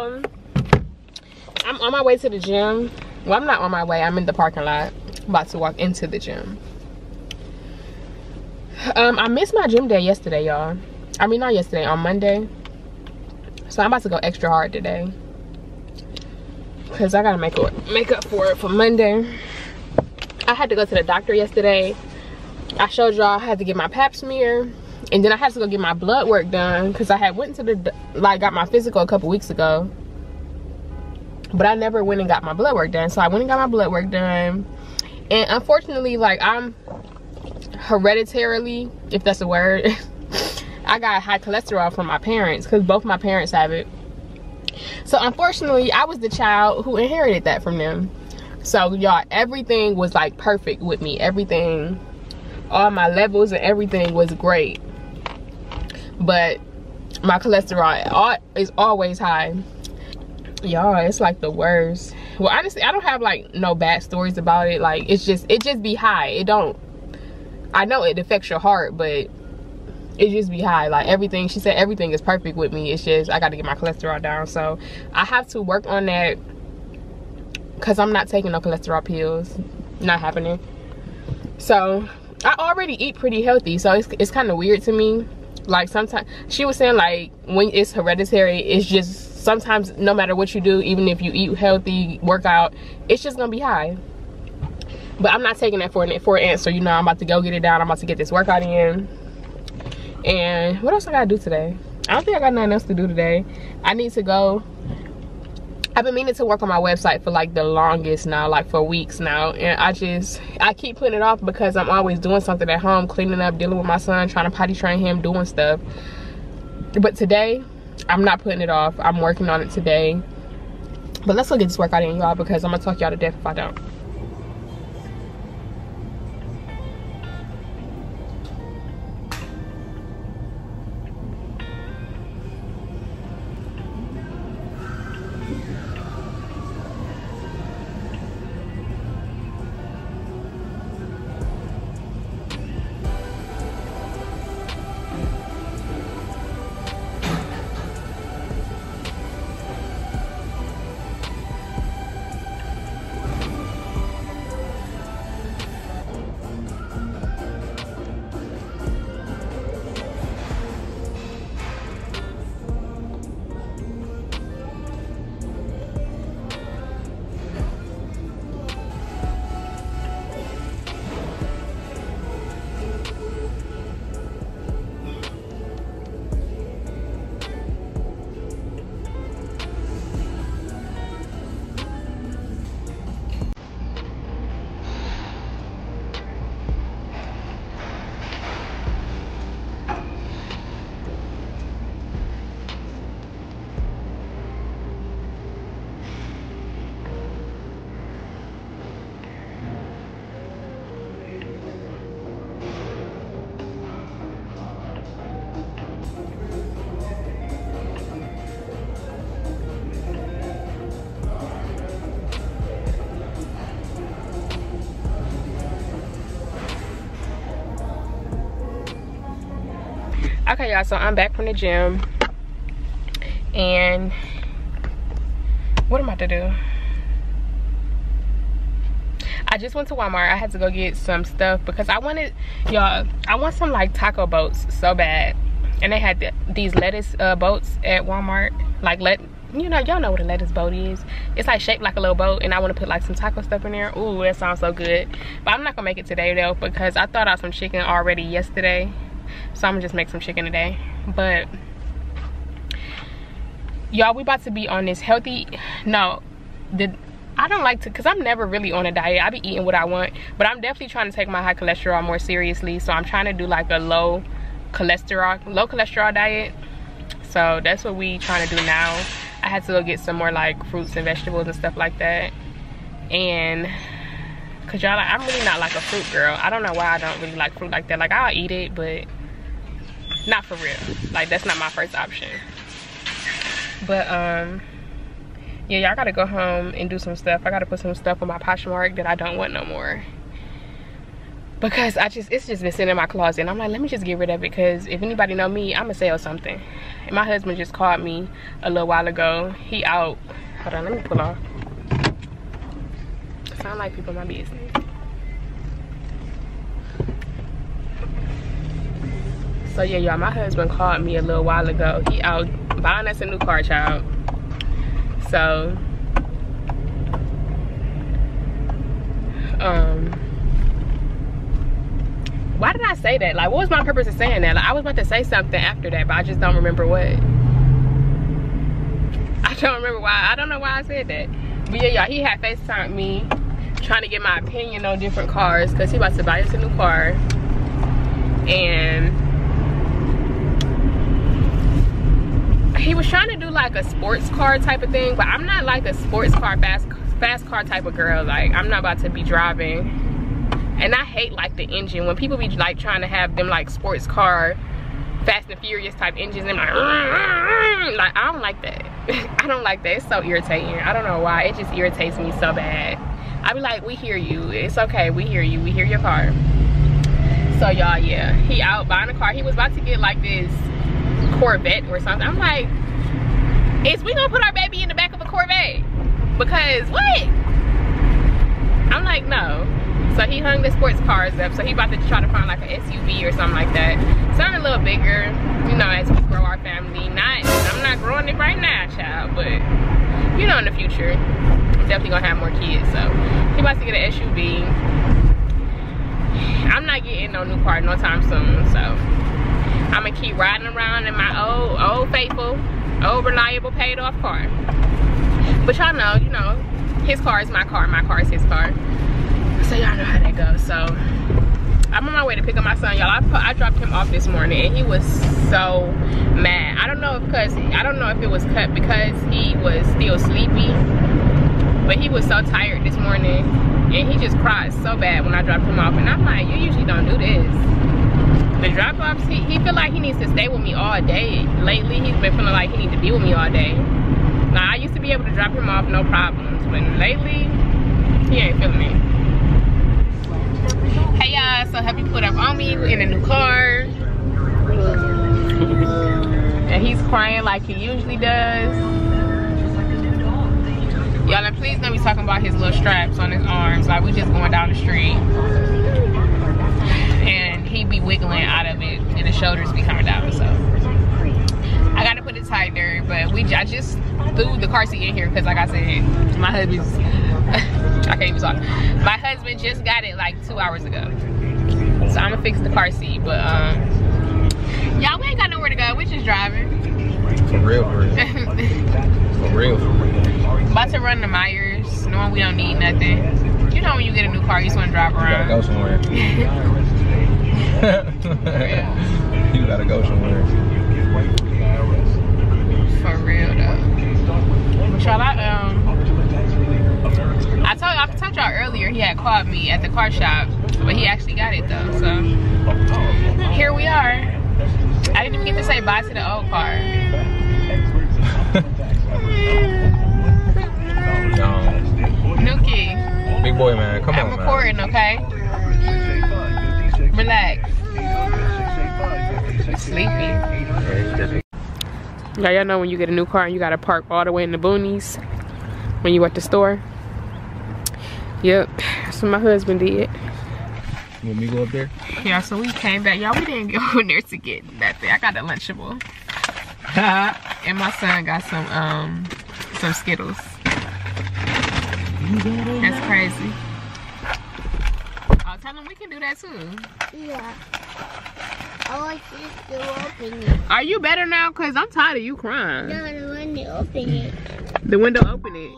So I'm on my way to the gym. Well, I'm not on my way, I'm in the parking lot about to walk into the gym. I missed my gym day yesterday, y'all. I mean, not yesterday, on Monday. So I'm about to go extra hard today, because I gotta make up for it for Monday. I had to go to the doctor yesterday. I showed y'all I had to get my pap smear, and then I had to go get my blood work done, because I had went to the, like, got my physical a couple weeks ago, but I never went and got my blood work done. So I went and got my blood work done, and unfortunately, like, I'm hereditarily, if that's a word, I got high cholesterol from my parents, because both my parents have it. So unfortunately, I was the child who inherited that from them. So y'all, everything was like perfect with me. Everything, all my levels and everything was great, but my cholesterol is always high, y'all. It's like the worst. Well, honestly, I don't have like no bad stories about it. Like, it just be high. It don't, I know it affects your heart, but it just be high. Like, everything, she said everything is perfect with me. It's just I got to get my cholesterol down. So I have to work on that, because I'm not taking no cholesterol pills. Not happening. So I already eat pretty healthy, so it's kind of weird to me. Like, sometimes she was saying, like, when it's hereditary, it's just sometimes no matter what you do, even if you eat healthy, work out, it's just gonna be high. But I'm not taking that for an answer, you know. I'm about to go get it down. I'm about to get this workout in. And what else I gotta do today? I don't think I got nothing else to do today. I need to go, I've been meaning to work on my website for like the longest now, like for weeks now, and I keep putting it off because I'm always doing something at home, cleaning up, dealing with my son, trying to potty train him, doing stuff. But today I'm not putting it off. I'm working on it today. But let's look at this workout in, y'all, because I'm gonna talk y'all to death if I don't. Okay, y'all, so I'm back from the gym, and what am I to do? I just went to Walmart. I had to go get some stuff because I wanted, y'all, I want some like taco boats so bad, and they had these lettuce boats at Walmart. Like, you know, y'all know what a lettuce boat is. It's like shaped like a little boat, and I want to put like some taco stuff in there. Ooh, that sounds so good. But I'm not gonna make it today though, because I thought out some chicken already yesterday. So I'm gonna just make some chicken today. But y'all, we about to be on this healthy, no, I don't like to, because I'm never really on a diet. I be eating what I want, but I'm definitely trying to take my high cholesterol more seriously. So I'm trying to do like a low cholesterol diet. So that's what we trying to do now. I had to go get some more like fruits and vegetables and stuff like that. And cause y'all, like, I'm really not like a fruit girl. I don't know why I don't really like fruit like that. Like, I'll eat it, but not for real. Like, that's not my first option. But yeah, y'all, gotta go home and do some stuff. I gotta put some stuff on my Poshmark that I don't want no more. because it's just been sitting in my closet, and I'm like, let me just get rid of it, because if anybody know me, I'ma sell something. And my husband just called me a little while ago. He out. Hold on, let me pull off. Sound like people in my business. So yeah, y'all, my husband called me a little while ago. He out buying us a new car, child. So why did I say that? Like, what was my purpose of saying that? Like, I was about to say something after that, but I just don't remember what. I don't remember why. I don't know why I said that. But yeah, y'all, he had FaceTimed me trying to get my opinion on different cars, because he about to buy us a new car. And he was trying to do like a sports car type of thing, but I'm not like a sports car, fast car type of girl. Like, I'm not about to be driving. And I hate like the engine. When people be like trying to have them like sports car, Fast and Furious type engines, and like I don't like that. I don't like that. It's so irritating. I don't know why. It just irritates me so bad. I be like, we hear you. It's okay. We hear you. We hear your car. So y'all, yeah, he out buying a car. He was about to get like this Corvette or something. I'm like, is we gonna put our baby in the back of a Corvette? Because what? I'm like, no. So he hung the sports cars up. So he about to try to find like an SUV or something like that. Something a little bigger, you know, as we grow our family. I'm not growing it right now, child, but you know, in the future, I'm definitely gonna have more kids. So he about to get an SUV. I'm not getting no new car no time soon. So I'm gonna keep riding around in my old faithful, old reliable paid off car. But y'all know, you know, his car is my car is his car. So y'all know how that goes. So I'm on my way to pick up my son, y'all. I dropped him off this morning, and he was so mad. I don't know if it was cut because he was still sleepy, but he was so tired this morning, and he just cried so bad when I dropped him off. And I'm like, you usually don't do this. The drop-offs, he feel like he needs to stay with me all day. Lately, he's been feeling like he needs to be with me all day. Now I used to be able to drop him off, no problems, but lately he ain't feeling me. Hey y'all, so Hubby put up on me. We're in a new car. And he's crying like he usually does. Y'all, and please don't be talking about his little straps on his arms. Like, we just going down the street. And he be wiggling out of it, and his shoulders be coming down. So I gotta put it tighter, but I just threw the car seat in here because, like I said, my hubby's I can't even talk. My husband just got it like 2 hours ago. So I'm gonna fix the car seat, but y'all, we ain't got nowhere to go. We're just driving. For real. For real. About to run to Myers, knowing we don't need nothing. You know, when you get a new car, you just wanna drive around. You gotta go somewhere. For real. You gotta go somewhere. For real though. But y'all, I told y'all earlier he had called me at the car shop, but he actually got it though, so here we are. I didn't even get to say bye to the old car. Nuki. Big boy, man. Come on, man. I'm recording, okay? Relax. I'm sleepy. Now y'all know when you get a new car and you gotta park all the way in the boonies when you at the store. Yep, that's what my husband did. You want me to go up there? Yeah, so we came back. Y'all, we didn't go in there to get nothing. I got a Lunchable. And my son got some Skittles. That's crazy. Oh, tell him we can do that too. Yeah. I want you to open it. Are you better now? Because I'm tired of you crying. No, the window open it. The window open it?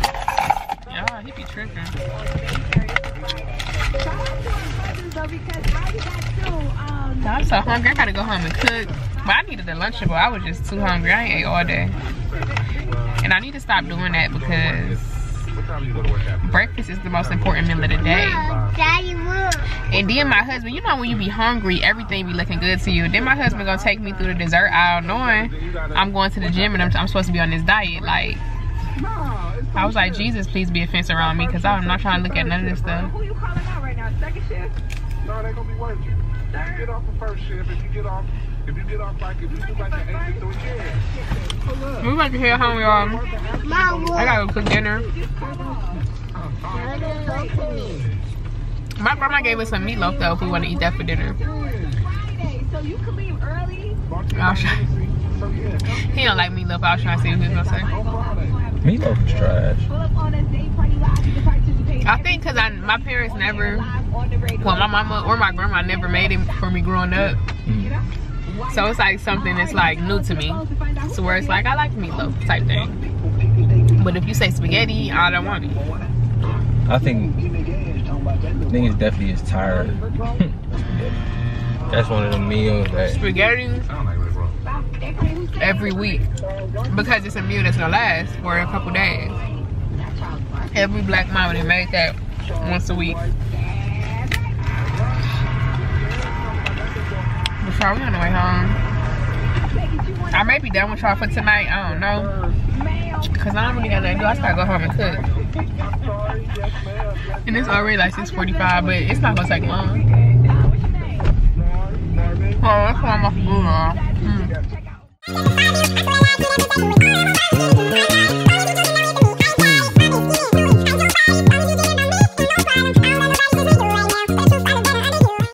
Yeah. Oh, he be tripping. I'm so hungry. I gotta go home and cook. But I needed a Lunchable. I was just too hungry. I ain't ate all day. And I need to stop doing that because breakfast is the most important meal of the day. And then my husband, you know, when you be hungry, everything be looking good to you. Then my husband gonna take me through the dessert aisle knowing I'm going to the gym and I'm supposed to be on this diet. Like, I was like, Jesus, please be a fence around me, because I'm not trying to look at none of this stuff. Who you calling out right now? Second shift? No, they're going to be working. You get off the first shift. If you get off like, if you do like an 8 to 3, yeah. We're about to head home, y'all. I got to cook dinner. My grandma gave us some meatloaf, though, if we want to eat that for dinner. So you can leave early. He don't like meatloaf. I was trying to see what he was gonna say. Meatloaf is trash. I think because my parents never, well, my mama or my grandma never made it for me growing up. Mm. So it's like something that's like new to me. So where it's like I like meatloaf type thing. But if you say spaghetti, I don't want it. I think it's definitely is tired. That's one of the meals that spaghetti. Every week, because it's a meal that's gonna last for a couple days. Every black mama they make that once a week. But y'all, we on the way home. I may be done with y'all for tonight. I don't know, cause I don't really got nothing to do. I just gotta go home and cook. And it's already like 6:45, but it's not gonna take long. Oh, that's why I'm off the moon.